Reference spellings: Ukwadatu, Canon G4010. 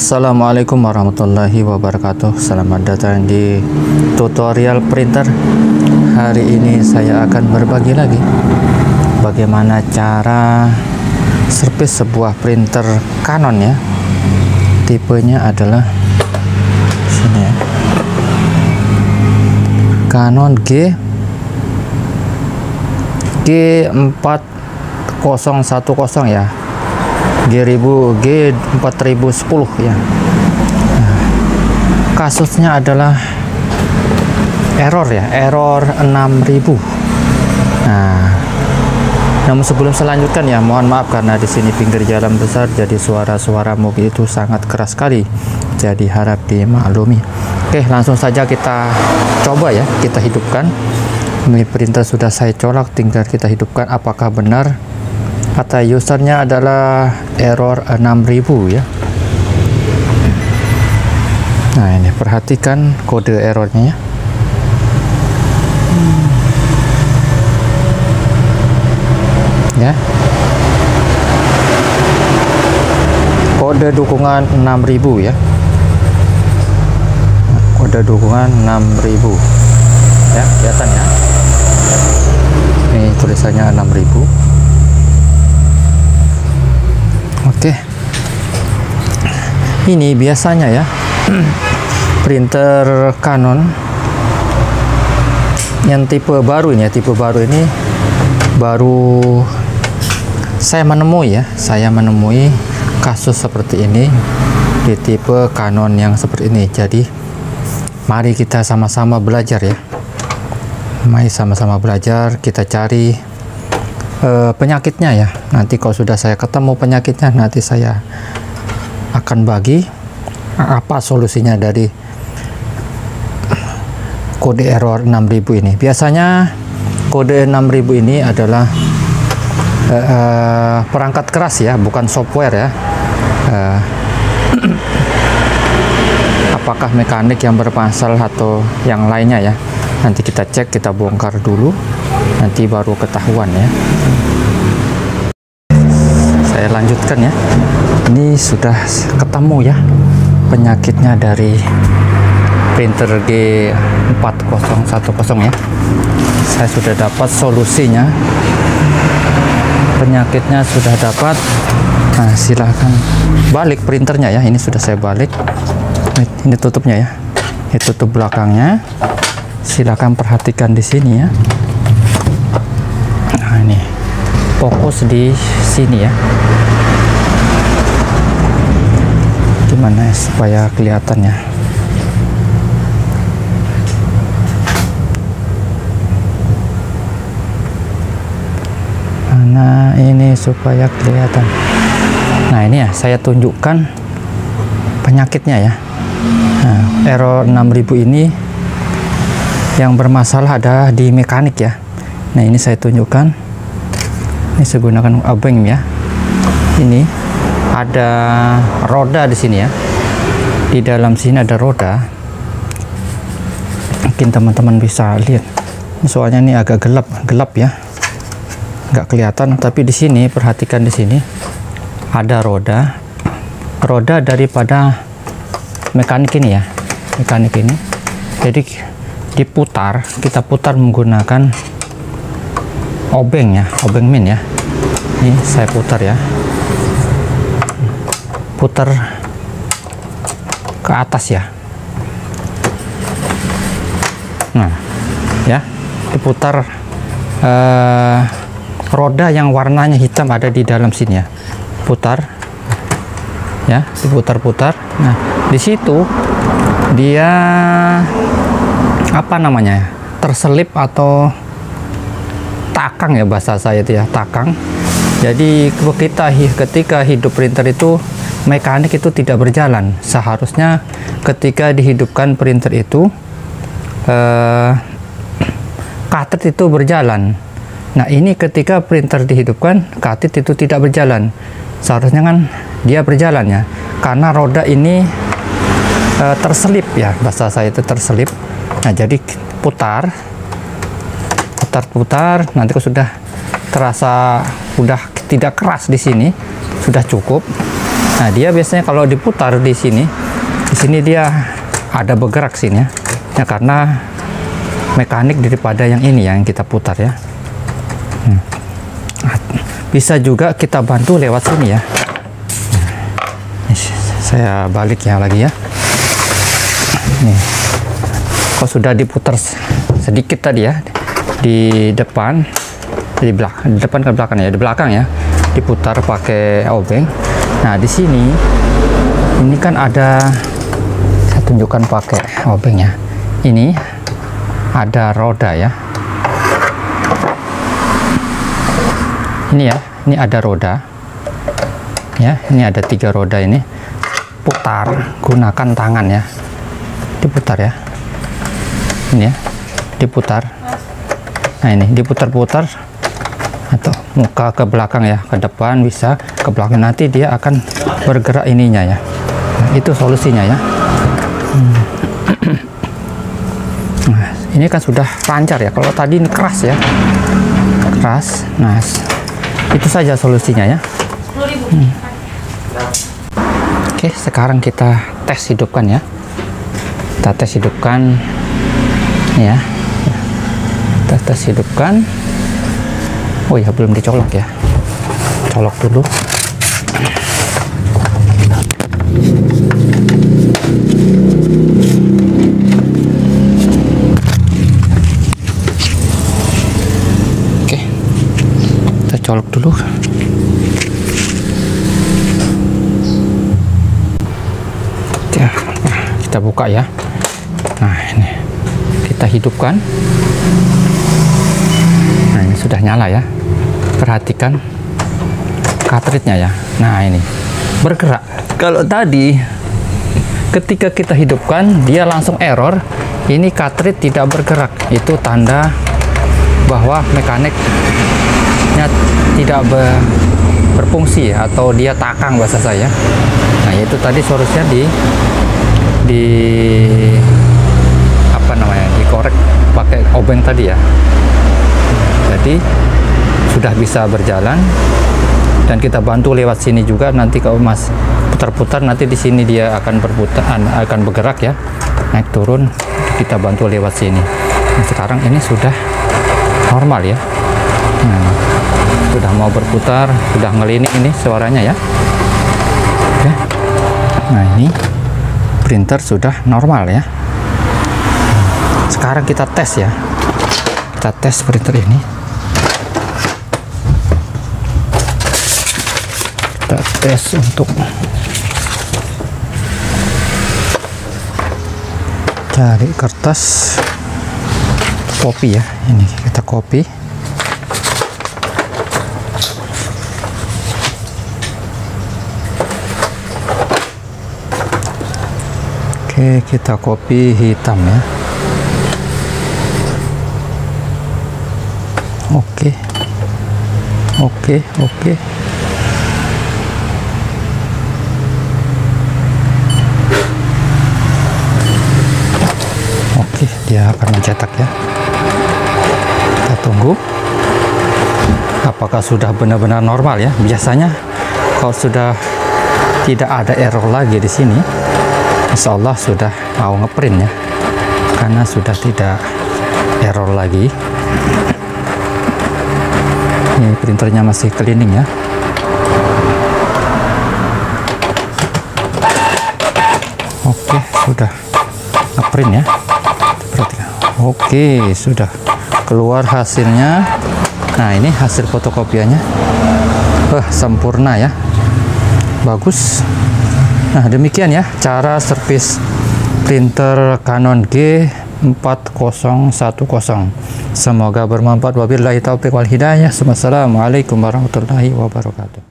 Assalamualaikum warahmatullahi wabarakatuh. Selamat datang di tutorial printer. Hari ini saya akan berbagi lagi bagaimana cara servis sebuah printer Canon ya. Tipenya adalah sini ya, Canon G4010 ya, G4010 ya. Nah, kasusnya adalah error ya, error 6000. Nah, namun sebelum saya lanjutkan ya, mohon maaf karena di sini pinggir jalan besar, jadi suara-suara mobil itu sangat keras sekali. Jadi harap dimaklumi. Oke, langsung saja kita coba ya, kita hidupkan. Ini printer sudah saya colok, tinggal kita hidupkan. Apakah benar? Kata usernya adalah error 6000 ya. Nah, ini perhatikan kode errornya ya. Ya, kode dukungan 6000 ya, kode dukungan 6000 ya, kelihatan ya, ini tulisannya 6000. Oke, ini biasanya ya printer Canon yang tipe baru ini baru saya menemui kasus seperti ini di tipe Canon yang seperti ini. Jadi mari kita sama-sama belajar ya, kita cari penyakitnya ya. Nanti kalau sudah saya ketemu penyakitnya, nanti saya akan bagi apa solusinya dari kode error 6000 ini. Biasanya kode 6000 ini adalah perangkat keras ya, bukan software ya. Apakah mekanik yang bermasalah atau yang lainnya ya, nanti kita cek, kita bongkar dulu, nanti baru ketahuan ya. Saya lanjutkan ya, ini sudah ketemu ya penyakitnya dari printer G4010 ya. Saya sudah dapat solusinya, penyakitnya sudah dapat. Nah, silahkan balik printernya ya, ini sudah saya balik. Ini tutupnya ya, ini tutup belakangnya, silahkan perhatikan di sini ya. Nah, ini fokus di sini ya, gimana supaya kelihatan ya. Nah, ini supaya kelihatan. Nah, ini ya, saya tunjukkan penyakitnya ya. Nah, error 6000 ini yang bermasalah ada di mekanik ya. Nah, ini saya tunjukkan, ini saya gunakan obeng ya. Ini ada roda di sini ya, di dalam sini ada roda, mungkin teman-teman bisa lihat. Ini soalnya ini agak gelap ya, nggak kelihatan, tapi di sini perhatikan, di sini ada roda daripada mekanik ini ya, mekanik ini. Jadi diputar, kita putar menggunakan obeng ya, obeng min ya. Ini saya putar ya, putar ke atas ya. Nah ya, diputar roda yang warnanya hitam ada di dalam sini ya, putar ya, diputar-putar. Nah, di situ dia apa namanya ya, terselip atau takang ya, bahasa saya itu ya, takang. Jadi ketika hidup printer itu, mekanik itu tidak berjalan. Seharusnya ketika dihidupkan printer itu, katet itu berjalan. Nah, ini ketika printer dihidupkan, katet itu tidak berjalan. Seharusnya kan dia berjalan ya, karena roda ini terselip ya, bahasa saya itu terselip. Nah, jadi putar-putar, nanti kalau sudah terasa udah tidak keras di sini, sudah cukup, Nah, dia biasanya kalau diputar di sini dia ada bergerak sini ya. Ya karena mekanik daripada yang ini yang kita putar ya. Bisa juga kita bantu lewat sini ya. Saya balik ya lagi ya. Nih. Kalau sudah diputar sedikit tadi ya di depan, di belakang, di depan ke belakang ya, di belakang ya. Diputar pakai obeng. Nah, di sini ini kan ada, saya tunjukkan pakai obeng ya. Ini ada roda ya. Ini ya, ini ada roda. Ya, ini ada 3 roda ini. Putar, gunakan tangan ya. Diputar ya. Ini ya, diputar. Nah, ini diputar-putar atau muka ke belakang ya, ke depan bisa, ke belakang nanti dia akan bergerak ininya ya. Nah, itu solusinya ya. Nah, ini kan sudah lancar ya. Kalau tadi ini keras ya, keras. Nah, itu saja solusinya ya. Oke, sekarang kita tes hidupkan ya. Kita tes hidupkan ya. Kita tes hidupkan. Oh ya, belum dicolok ya. Colok dulu. Oke. Kita colok dulu. Ya, kita buka ya. Nah, ini. Kita hidupkan. Nah, ini sudah nyala ya. Perhatikan cartridge-nya ya. Nah, ini bergerak. Kalau tadi ketika kita hidupkan dia langsung error, ini cartridge tidak bergerak. Itu tanda bahwa mekaniknya tidak berfungsi atau dia takang bahasa saya. Nah, itu tadi solusinya di apa namanya? Dikorek pakai obeng tadi ya. Jadi sudah bisa berjalan dan kita bantu lewat sini juga. Nanti kalau mas putar-putar nanti di sini dia akan berputar, akan bergerak ya, naik turun, kita bantu lewat sini. Nah, sekarang ini sudah normal ya. Nah, sudah mau berputar, sudah ngelinik ini suaranya ya. Oke. Nah, ini printer sudah normal ya. Sekarang kita tes ya, kita tes printer ini. Kita tes untuk cari kertas kopi ya. Ini kita copy. Oke, kita copy hitam ya. Oke. Oke, oke. Dia akan mencetak ya. Kita tunggu apakah sudah benar-benar normal ya. Biasanya kalau sudah tidak ada error lagi di sini, insya Allah sudah mau ngeprint ya, karena sudah tidak error lagi. Ini printernya masih cleaning ya. Oke, sudah ngeprint ya. Oke, sudah keluar hasilnya. Nah, ini hasil fotokopiannya. Wah, sempurna ya. Bagus. Nah, demikian ya cara servis printer Canon G4010. Semoga bermanfaat. Wabillahi taufiq wal hidayah. Wassalamualaikum warahmatullahi wabarakatuh.